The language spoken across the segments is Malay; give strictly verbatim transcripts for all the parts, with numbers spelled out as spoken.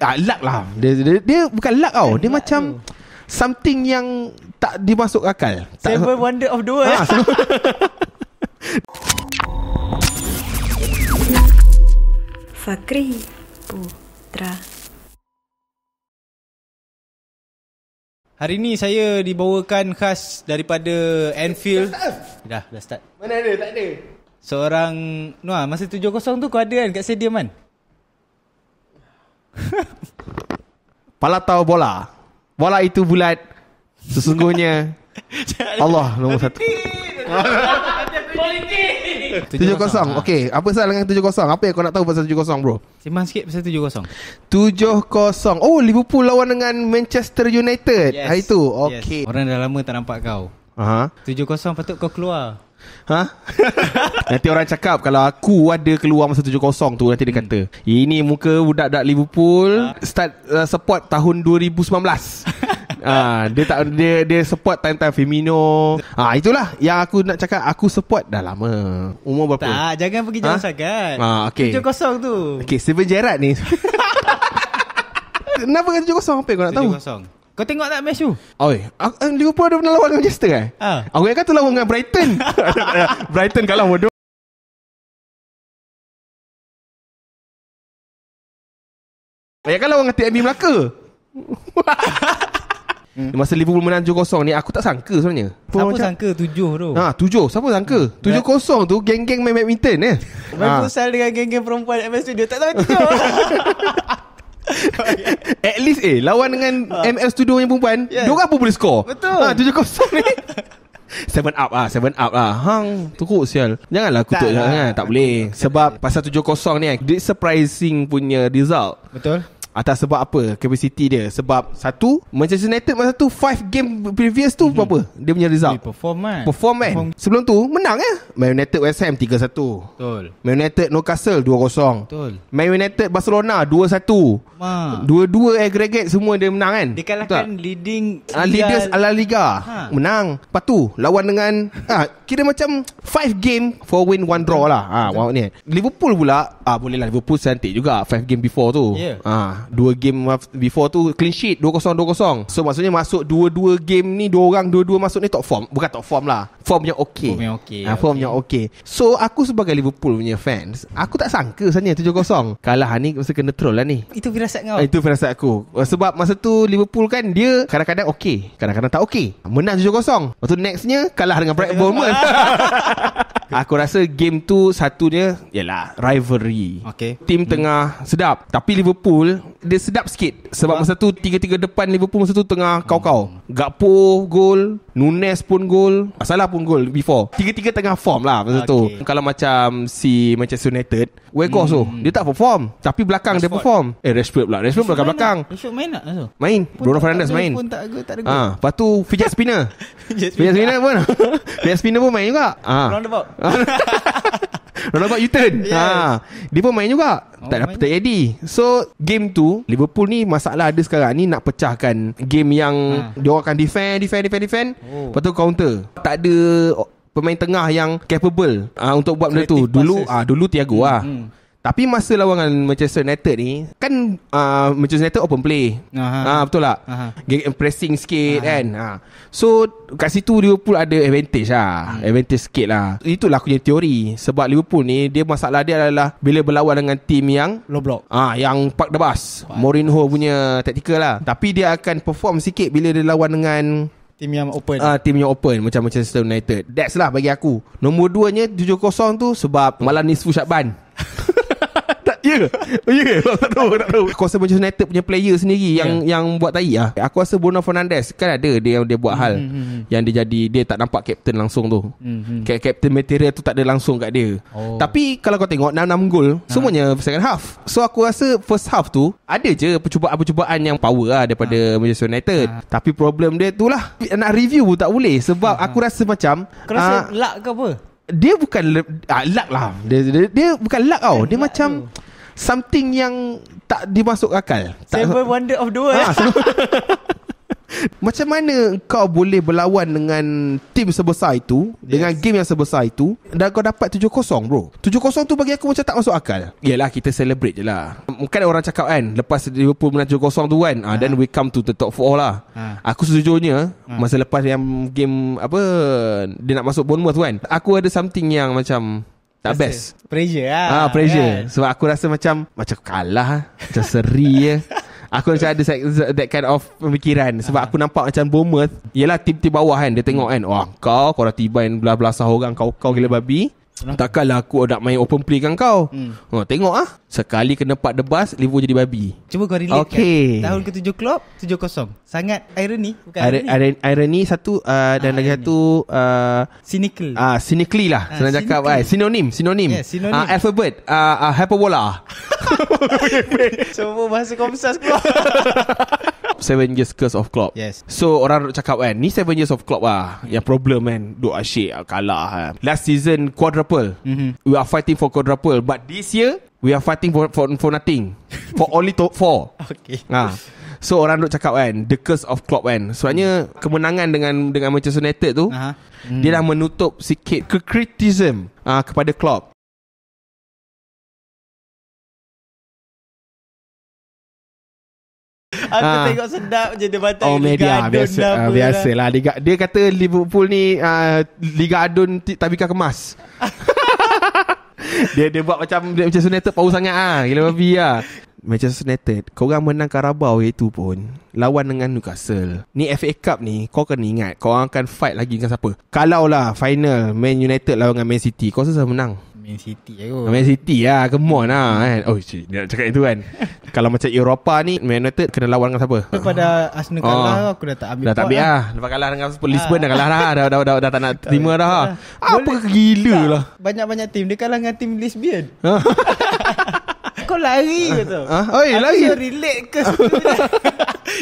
ah, luck lah. Dia, dia, dia bukan luck tau. Dia luck macam tu. Something yang tak dimasuk akal. Seven tak, wonder of the world. Ha, Fakhri Putra. Hari ni saya dibawakan khas daripada Anfield. Dah, dah start. Mana ada? Tak ada. Seorang Noah, masa tujuh kosong tu kau ada kan kat stadium kan? Palatau bola. Bola itu bulat. Sesungguhnya Allah nombor satu. tujuh kosong. Okey, apa salah dengan tujuh kosong? Apa yang kau nak tahu pasal tujuh kosong bro? Simpan sikit pasal tujuh kosong. tujuh kosong. Oh, Liverpool lawan dengan Manchester United. Yes. Hari tu. Okey. Yes. Orang dah lama tak nampak kau. Aha. tujuh kosong patut kau keluar. Ha? Nanti orang cakap kalau aku ada keluar masa tujuh kosong tu, nanti dia hmm. kata ini muka budak-budak Liverpool ha. Start uh, support tahun dua ribu sembilan belas. Ah, dia tak dia dia support time-time Firmino. Ah, itulah yang aku nak cakap, aku support dah lama. Umur berapa? Tak, jangan pergi jauh ha? sangat. Ah, okey. tujuh kosong tu. Okey, Steven Gerrard ni. Kenapa kan tujuh kosong? Apa yang kau nak tahu? tujuh kosong. Kau tengok tak match tu? Oi, Liverpool ada pernah lawan dengan Manchester eh? Ah. Aku ingat tu lawan dengan Brighton. Brighton kalah bodoh. Dia kan lawan dengan T N B Melaka. Masa Liverpool menang tujuh kosong ni, aku tak sangka sebenarnya. Siapa macam sangka tujuh tu? Ha, tujuh. Siapa sangka? tujuh kosong tu geng-geng main badminton eh. Main pusal dengan geng-geng perempuan M L Studio. Tak tahu tujuh. At least eh lawan dengan ha. M L Studio yang perempuan, yes. Diorang pun boleh skor. Betul. Ha, tujuh kosong ni seven up ah, seven up ah. Hang teruk sial. Janganlah kutuk jangan, tak boleh. Sebab pasal tujuh kosong ni dia surprising punya result. Betul. Atas sebab apa? Capacity dia. Sebab satu, Manchester United masa tu five game previous tu mm-hmm. berapa? Dia punya result dia perform kan? Perform kan? Perform. Sebelum tu menang ya? Man United West Ham tiga satu. Betul. Man United Newcastle dua kosong. Betul. Man United Barcelona dua satu. Ma. Dua-dua aggregate semua dia menang kan? Dia kalahkan leading uh, leaders La Liga. Ha. Menang. Lepas tu lawan dengan ah, kira macam five game four win one draw lah. Ha, wow, ni. Liverpool pula ah, boleh lah Liverpool cantik juga five game before tu. Yeah. Ha. Dua game before tu clean sheet dua kosong dua kosong. So maksudnya masuk dua-dua game ni, dua orang dua-dua masuk ni top form. Bukan top form lah, form yang okay. Form yang okay, ha, form okay. Yang okay. So aku sebagai Liverpool punya fans, aku tak sangka sebenarnya tujuh kosong. Kalah ni mesti kena troll lah ni. Itu firasat kau? Itu firasat aku. Sebab masa tu Liverpool kan dia kadang-kadang okay, kadang-kadang tak okay. Menang tujuh kosong, lepas tu nextnya kalah dengan Brighton Bournemouth. Aku rasa game tu satu dia ialah rivalry. Okay. Tim hmm. tengah sedap. Tapi Liverpool dia sedap sikit. Sebab masa tu tiga-tiga depan Liverpool masa tu tengah kau-kau. Hmm. Gakpo gol, Nunez pun gol, Salah pun gol before. Tiga-tiga tengah form lah masa okay. tu. Kalau macam si Manchester United, Weghorst hmm. tu dia tak perform, tapi belakang Rashford. Dia perform. Eh Rashford pula. Rashford belakang belakang. Rashford main tak? Main. Bruno Fernandes main. Pun tak gol, tak ada gol. Ah, lepas tu fidget spinner. Fidget spinner pun. Fidget spinner pun main juga. Ah. Roundabout. Roundabout U-turn yeah. ha. Dia pun main juga oh, tak dapat jadi. So game tu Liverpool ni masalah ada sekarang ni, nak pecahkan game yang ha. Dia orang akan defend Defend Defend defend oh. Lepas tu counter. Tak ada pemain tengah yang capable ha, untuk buat benda tu. Dulu ah ha, Dulu Thiago hmm. lah hmm. Tapi masa lawan Manchester United ni kan uh, Manchester United open play ha, betul tak? Aha. Pressing sikit aha. kan ha. So kat situ Liverpool ada advantage lah hmm. Advantage sikit lah. Itulah aku punya teori. Sebab Liverpool ni dia masalah dia adalah bila berlawan dengan tim yang low block ha, yang park the bus Park. Mourinho punya tactical lah. Tapi dia akan perform sikit bila dia lawan dengan tim yang open uh, Tim yang open macam Manchester United. That's lah bagi aku. Nombor duanya tujuh kosong tu sebab malam ni Nisfu Syakban. Ya yeah. yeah. Tak tahu, tak tahu. Aku rasa Manchester United punya player sendiri yang yeah. yang buat tai lah. Aku rasa Bruno Fernandes kan ada dia dia buat hal mm-hmm. yang dia jadi dia tak nampak captain langsung tu. Mm-hmm. Captain material tu tak ada langsung kat dia. Oh. Tapi kalau kau tengok enam enam gol ha. Semuanya second half. So aku rasa first half tu ada je percubaan-percubaan yang power lah daripada ha. Manchester United. Ha. Tapi problem dia tu lah nak review pun tak boleh sebab ha. Aku rasa macam kau rasa uh, luck ke apa? Dia bukan ah, luck lah. Dia, dia, dia bukan luck tau. Dia luck macam tu. Something yang tak dimasuk akal. Seven tak, wonder of the world ha, Macam mana kau boleh berlawan dengan tim sebesar itu, yes, dengan game yang sebesar itu, dan kau dapat tujuh kosong bro? Tujuh kosong tu bagi aku macam tak masuk akal. Yelah, kita celebrate je lah. Mungkin orang cakap kan, lepas Liverpool menang tujuh kosong tu kan, ha. Then we come to the top four lah, ha. Aku sejujurnya, ha, masa lepas yang game apa, dia nak masuk Bournemouth tu kan, aku ada something yang macam tak rasa best. Pressure lah, ha, pressure, kan? Sebab aku rasa macam Macam kalah macam seri je. Aku macam ada that kind of pemikiran. Sebab uh-huh. aku nampak macam Bournemouth, yelah tim-tim bawah kan, dia tengok kan, wah kau, kau dah tiban belah-belasah orang, kau-kau gila babi, takkanlah aku nak main open play kan kau. Hmm. Oh, tengok ah, sekali kena part the bus, Liverpool jadi babi. Cuba kau relate, okay, kan? Tahun ke tujuh Klopp, tujuh kosong. Sangat ironi, bukan ironi. Ironi, ironi satu, uh, dan ah, lagi irony. satu uh, cynical. Ah, uh, cynically lah. Ah, senang cynical. Cakap, sinonim, sinonim. Yeah, sinonim. Uh, alphabet, uh, uh, hyperbola. Semua bahasa komsas keluar. Seven years curse of Klopp. Yes. So orang cakap kan, ni seven years of Klopp lah yang problem kan. Duk asyik kalah. Last season quadruple. Mm-hmm. We are fighting for quadruple, but this year we are fighting for for, for nothing. For only top four. Okay. Ha. So orang duk cakap kan, the curse of Klopp kan. Sebenarnya kemenangan dengan dengan Manchester United tu, uh-huh. mm. dia dah menutup sikit ke criticism uh, kepada Klopp. Aku ha. tengok sedap je dia batal. Oh, media biasa, uh, biasalah Liga. Dia kata Liverpool ni uh, Liga Adun Tabika Kemas. Dia dia buat macam dia Manchester United power sangat ah, gila babi ah. Manchester United, kau orang menang Carabao itu pun lawan dengan Newcastle. Ni F A Cup ni, kau kena ingat kau orang akan fight lagi dengan siapa. Kalaulah final Man United lawan dengan Man City, kau susah menang. Man City lah kot. Man City lah, come on lah kan. Oh cik, dia nak cakap itu kan. Kalau macam Eropah ni, Man United kena lawan dengan siapa? Daripada Arsenal kalah, oh, aku dah tak ambil. Dah tak ambil lah, lah. Lepas kalah dengan Sporting Lisbon dah kalah lah. Dah, dah, dah, dah tak nak terima dah. Apa gila lah. Banyak-banyak tim dia kalah dengan tim Lisbon. Kau lari ke tu? Ha? Oi, lari. Aku relate ke situ.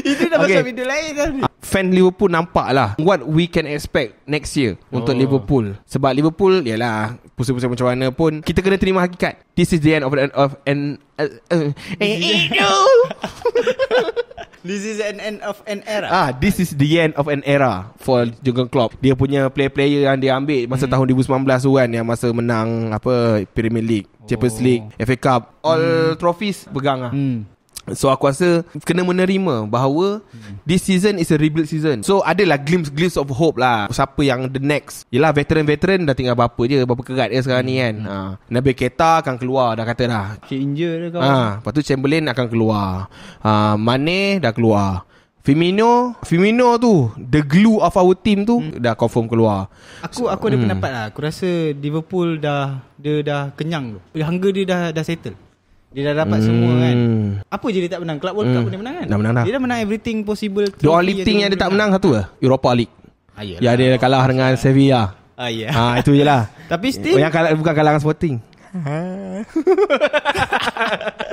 Itu dah okay. Pasal video lain kan. Fan Liverpool nampak lah what we can expect next year oh. untuk Liverpool. Sebab Liverpool, yalah, pusing-pusing macam mana pun, kita kena terima hakikat. This is the end of an... Of an uh, uh, this is an end of an era. Ah, This is the end of an era for Jurgen Klopp. Dia punya player-player yang dia ambil masa hmm. tahun dua ribu sembilan belas tu kan, yang masa menang apa Premier League, Champions oh. League, F A Cup, all hmm. trophies pegang lah. Hmm. So aku rasa kena menerima bahawa hmm. this season is a rebuild season. So adalah glimpse-glimpse of hope lah. Siapa yang the next, yelah veteran-veteran dah tinggal berapa je, berapa kerat dia sekarang hmm. ni kan. hmm. ha. Nabil Keita akan keluar dah kata dah, cik injure dia kawan. ha. Lepas tu Chamberlain akan keluar, ha. Mane dah keluar, Firmino Firmino tu the glue of our team tu hmm. dah confirm keluar. Aku so, aku ada hmm. pendapat lah. Aku rasa Liverpool dah, dia dah kenyang tu. Hunger dia dah, dah settle. Dia dah dapat hmm. semua kan. Apa je dia tak menang? Club World Cup hmm. pun dia menang kan? Dah menang dah. Dia dah menang everything possible. The only thing yang dia tak menang satu lah, Europa League. Ayolah. Ya, dia kalah oh, dengan Sevilla. Ah, yeah. ha, itu je lah. Tapi still yang kalah, bukan kalah dengan Sporting.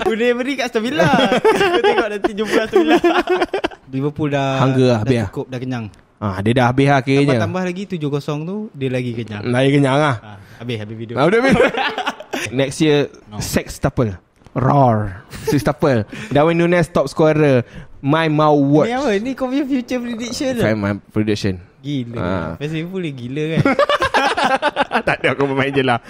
Boleh beri kat Sevilla. Kita tengok nanti jumpa Sevilla. Liverpool dah, hunger dah, dah cukup, dah kenyang. Ah, dia dah habis lah kiranya. Tambah-tambah lagi tujuh kosong tu, dia lagi kenyang. Lagi kenyang lah. Ha, habis, habis video. Habis, habis. Next year, no. sextuple. Roar. Sistapel. Darwin Nunez top scorer. My mouth works. Ni apa? Ni kau punya future prediction lah. My prediction. Gila. Pasal ha. Liverpool ni gila kan. Tak ada, aku bermain je lah.